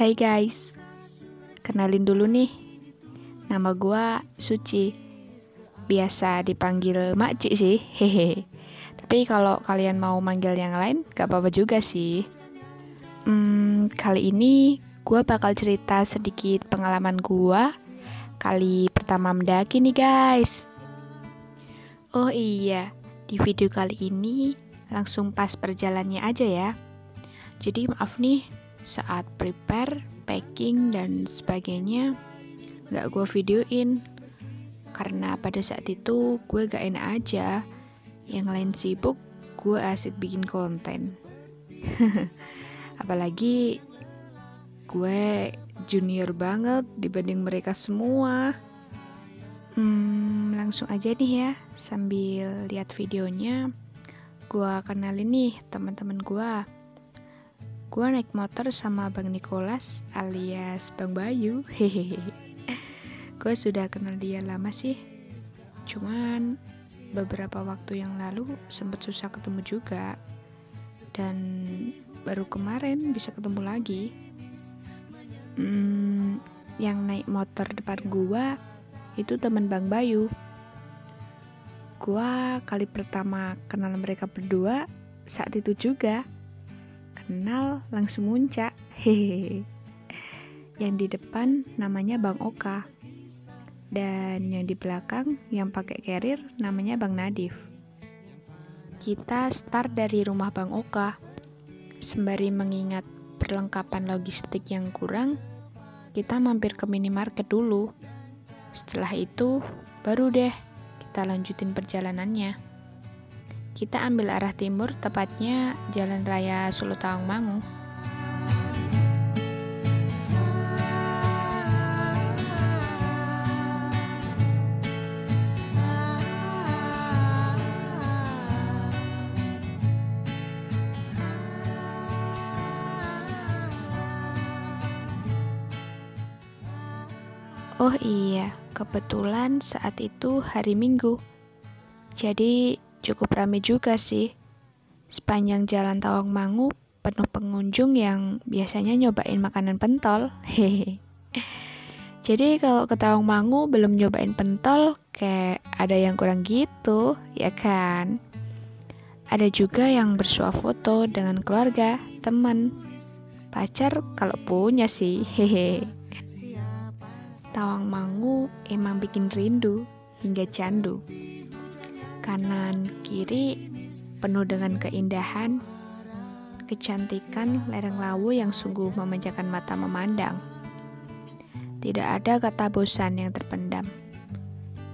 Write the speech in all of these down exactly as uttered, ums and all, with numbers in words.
Hai guys, kenalin dulu nih. Nama gua Suci. Biasa dipanggil Makci sih, hehe. Tapi kalau kalian mau manggil yang lain, gak apa-apa juga sih. Hmm, kali ini gua bakal cerita sedikit pengalaman gua kali pertama mendaki nih guys. Oh iya, di video kali ini langsung pas perjalannya aja ya. Jadi maaf nih, saat prepare, packing, dan sebagainya gak gue videoin karena pada saat itu gue gak enak aja. Yang lain sibuk, gue asik bikin konten. Apalagi gue junior banget dibanding mereka semua. Hmm, langsung aja nih ya, sambil lihat videonya gue kenalin nih teman-teman gue. Gue naik motor sama Bang Nicolas alias Bang Bayu. Hehehe. Gue sudah kenal dia lama sih, cuman beberapa waktu yang lalu sempat susah ketemu juga, dan baru kemarin bisa ketemu lagi. Hmm, yang naik motor depan gue itu teman Bang Bayu. Gua kali pertama kenal mereka berdua saat itu juga. Kenal langsung muncak. Hehehe. Yang di depan namanya Bang Oka, dan yang di belakang yang pakai carrier namanya Bang Nadif. Kita start dari rumah Bang Oka. Sembari mengingat perlengkapan logistik yang kurang, kita mampir ke minimarket dulu. Setelah itu baru deh kita lanjutin perjalanannya. Kita ambil arah timur, tepatnya Jalan Raya Solo-Tawangmangu. Oh iya, kebetulan saat itu hari Minggu, jadi cukup ramai juga sih. Sepanjang Jalan Tawangmangu penuh pengunjung yang biasanya nyobain makanan pentol. Hehe. Jadi kalau ke Tawangmangu belum nyobain pentol, kayak ada yang kurang gitu, ya kan? Ada juga yang bersuah foto dengan keluarga, teman, pacar kalau punya sih. Hehe. Tawangmangu emang bikin rindu hingga candu. Kanan kiri penuh dengan keindahan, kecantikan lereng Lawu yang sungguh memanjakan mata memandang. Tidak ada kata bosan yang terpendam.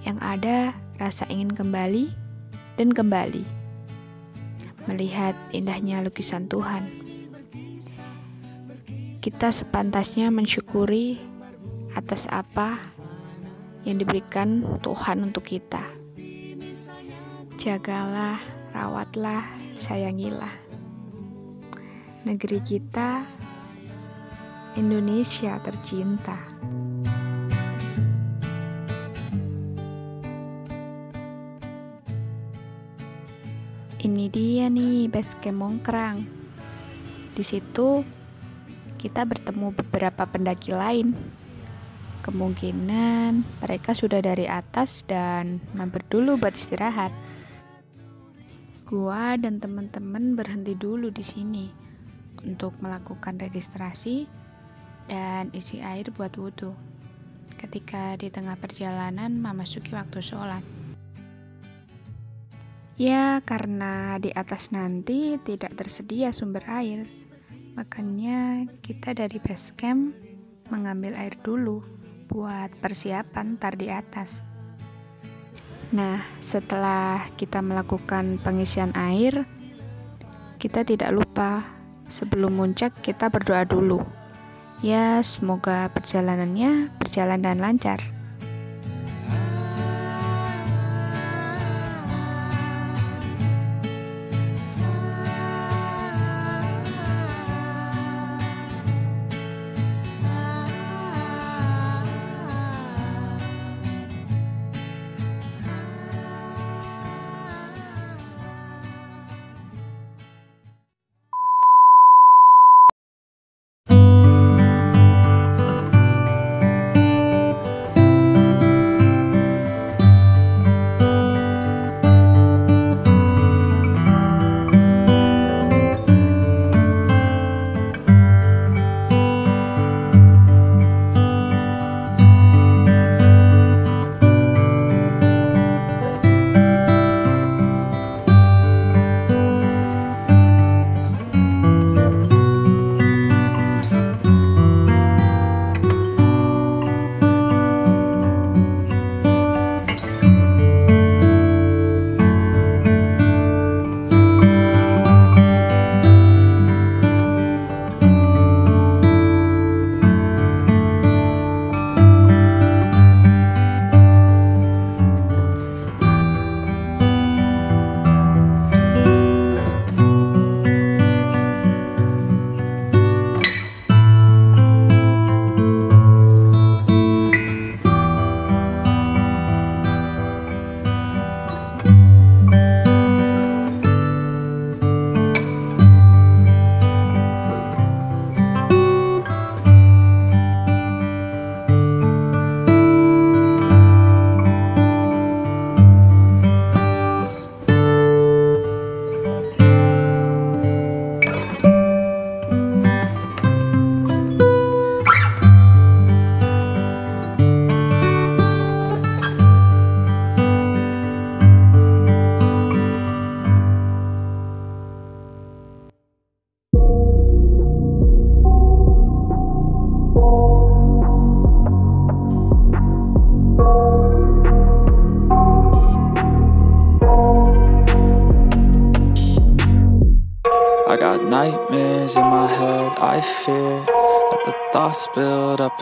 Yang ada rasa ingin kembali dan kembali melihat indahnya lukisan Tuhan. Kita sepantasnya mensyukuri atas apa yang diberikan Tuhan untuk kita. Jagalah, rawatlah, sayangilah negeri kita, Indonesia tercinta. Ini dia nih basecamp Mongkrang. Di situ kita bertemu beberapa pendaki lain. Kemungkinan mereka sudah dari atas dan mampir dulu buat istirahat. Gua dan teman-teman berhenti dulu di sini untuk melakukan registrasi dan isi air buat wudhu. Ketika di tengah perjalanan memasuki waktu sholat. Ya, karena di atas nanti tidak tersedia sumber air, makanya kita dari base camp mengambil air dulu buat persiapan tar di atas. Nah, setelah kita melakukan pengisian air, kita tidak lupa sebelum muncak kita berdoa dulu. Ya, semoga perjalanannya berjalan dan lancar. nightmares in my head. I fear that the thoughts build up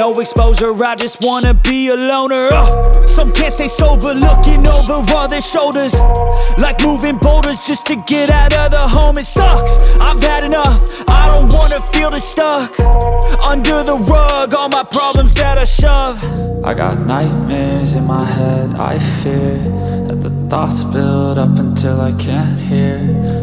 No exposure, I just wanna be a loner. uh, Some can't stay sober, looking over all their shoulders, like moving boulders just to get out of the home. It sucks, I've had enough, I don't wanna feel the stuck under the rug, all my problems that I shove. I got nightmares in my head, I fear that the thoughts build up until I can't hear,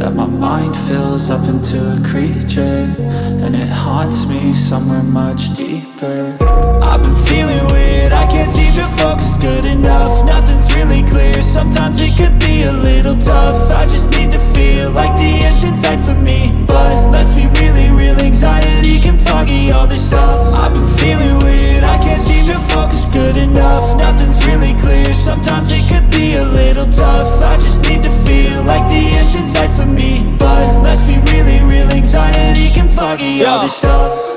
that my mind fills up into a creature, and it haunts me somewhere much deeper. I've been feeling weird, I can't seem to focus good enough, nothing's really clear, sometimes it could be a little tough. I just need to feel like the end's in sight for me, but let's be really real, anxiety can foggy all this stuff. I've been feeling weird, I can't seem to focus good enough, nothing's really clear, sometimes it could be a little tough. I just need to feel like the end's in sight for me, but let's be really real, anxiety can foggy all this stuff.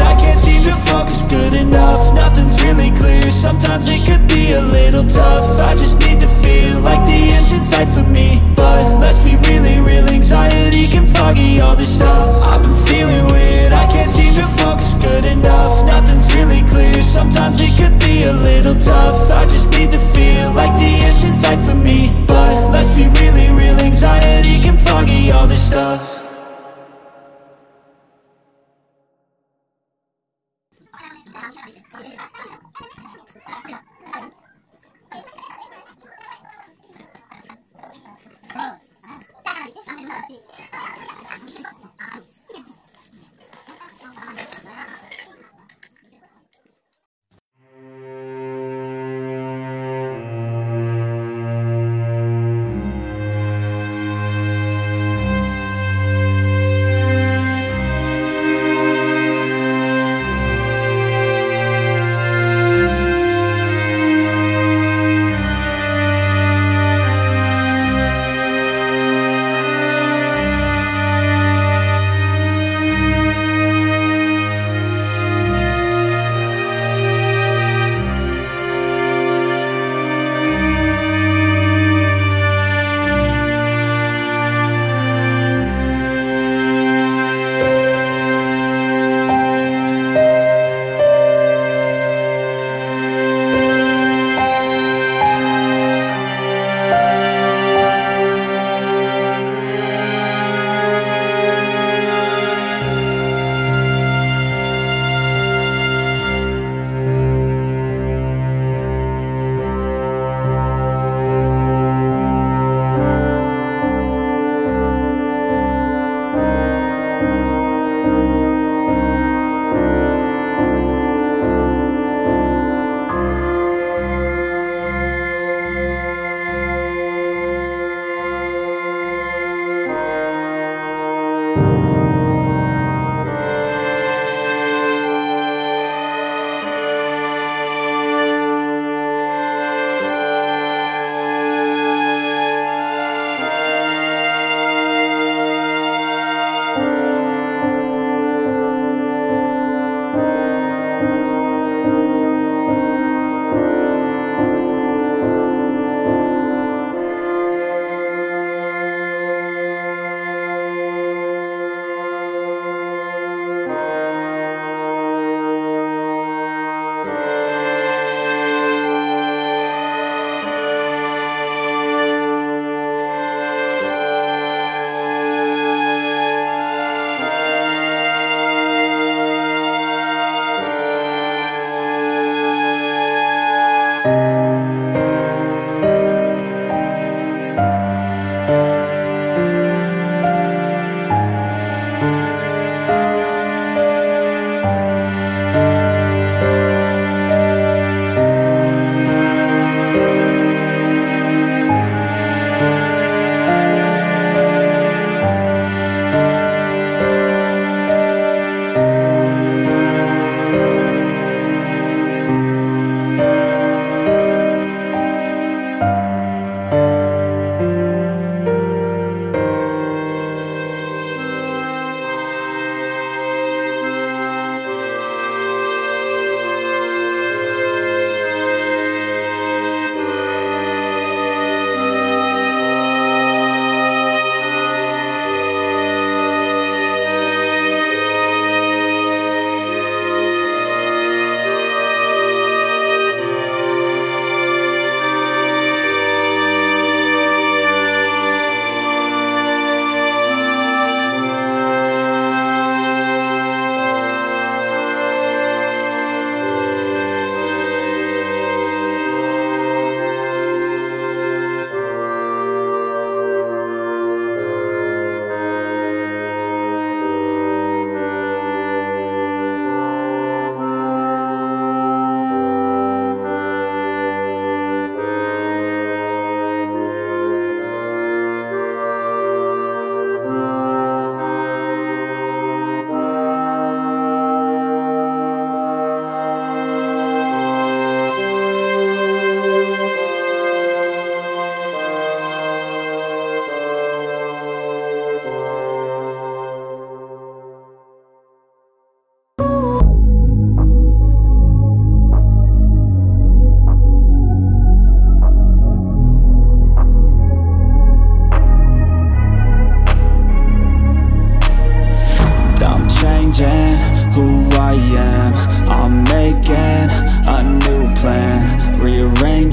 I can't seem to focus good enough, nothing's really clear, sometimes it could be a little tough. I just need to feel like the end's in sight for me, but let's be really real, anxiety can foggy all this stuff. I've been feeling weird, I can't seem to focus good enough, nothing's really clear, sometimes it could be a little tough. I just need to feel like the end's in sight for me, but let's be really real, anxiety can foggy all this stuff.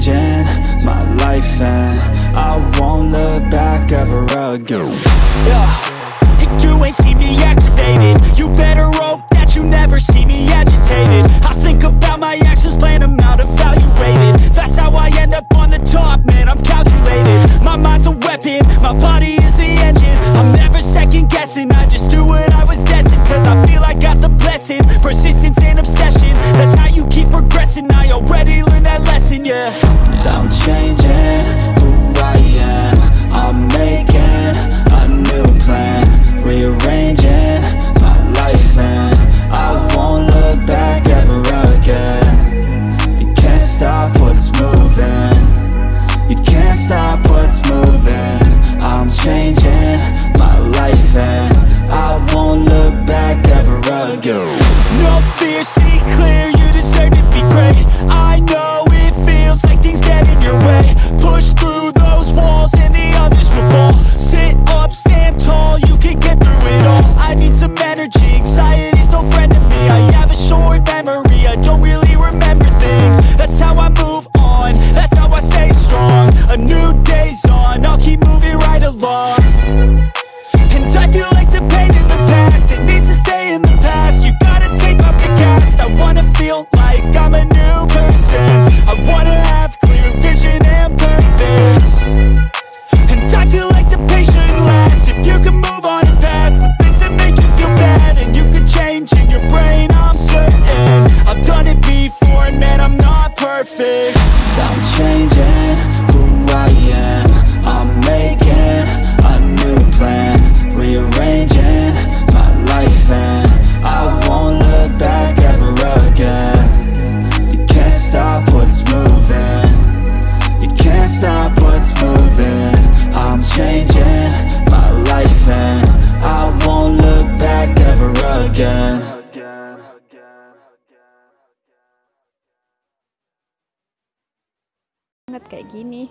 changing my life and I won't look back ever again. Yeah. If you ain't see me activated, you better hope that you never see me agitated. I think about my actions, plan them out, evaluated. That's how I end up on the top, man, I'm calculated. My mind's a weapon, my body is the engine. I'm never second guessing, I just do what I was destined. Cause I feel I got the blessing, persistence and obsession. That's how you keep progressing, I already learned that lesson, yeah. I'm changing who I am, I'm making a new plan. Rearranging my life and I won't look back ever again. You can't stop what's moving, you can't stop what's moving. I'm changing my life and I won't look back ever again. No fear, see clear, you deserve to be great. I know it feels like things get in your way. Push through those walls and the others will fall. Sit up, stand tall, you can get through it all. I need some energy, anxiety's no friend to me. I have a short memory, I don't really remember things. That's how I move on, that's how I stay strong. A new day's on, I'll keep moving right along. And I feel like the pain in the past, it needs to stay in the past. You gotta take off the cast. I wanna feel like I'm a new person. I wanna have clear vision and purpose. And I feel like the pain shouldn't last. If you can move on and past the things that make you feel bad, and you can change in your brain, I'm certain. I've done it before and man, I'm not perfect. I'm changing who I am, I'm making a new plan. Rearranging my life and I won't look back ever again. You can't stop what's moving, you can't stop what's moving. I'm changing my life and I won't look back ever again. Kayak gini.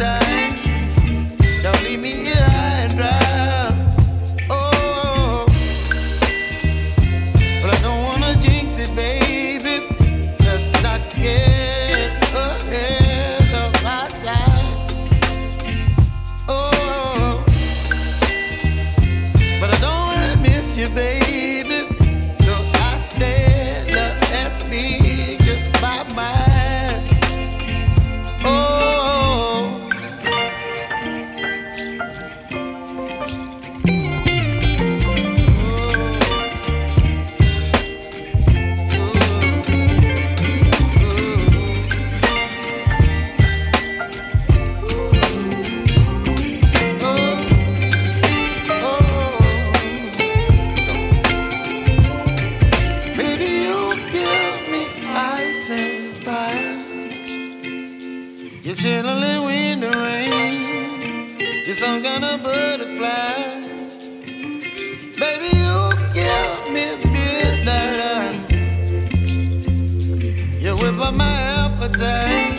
side. Don't leave me here high and dry. Oh, but I don't wanna jinx it, baby. Let's not get ahead of my time. Oh, but I don't wanna miss you, baby. So I stand up and speak just my mind. Time.